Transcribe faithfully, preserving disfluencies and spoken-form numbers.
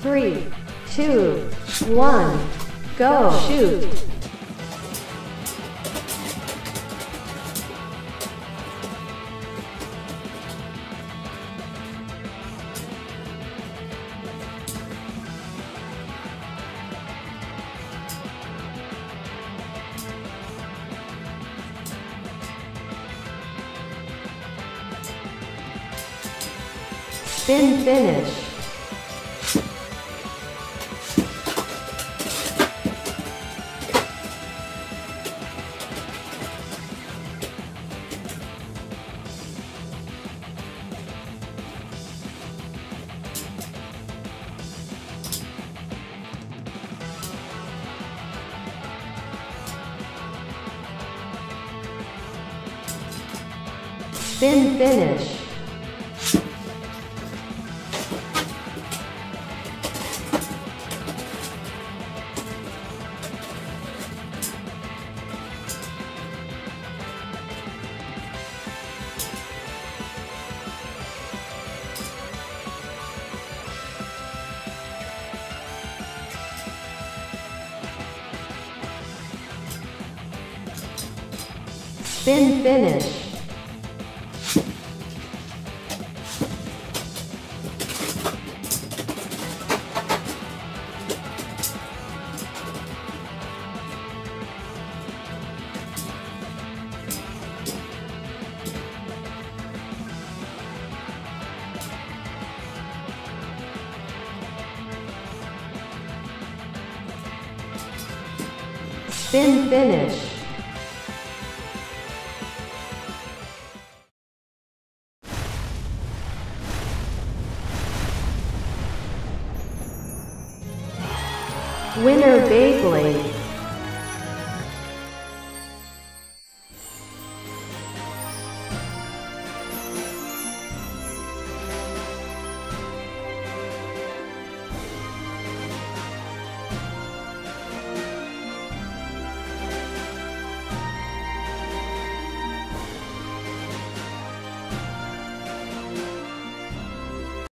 Three, two, one, go! Shoot! Spin finish. Spin finish. Spin finish. Spin finish. Winner Beyblade.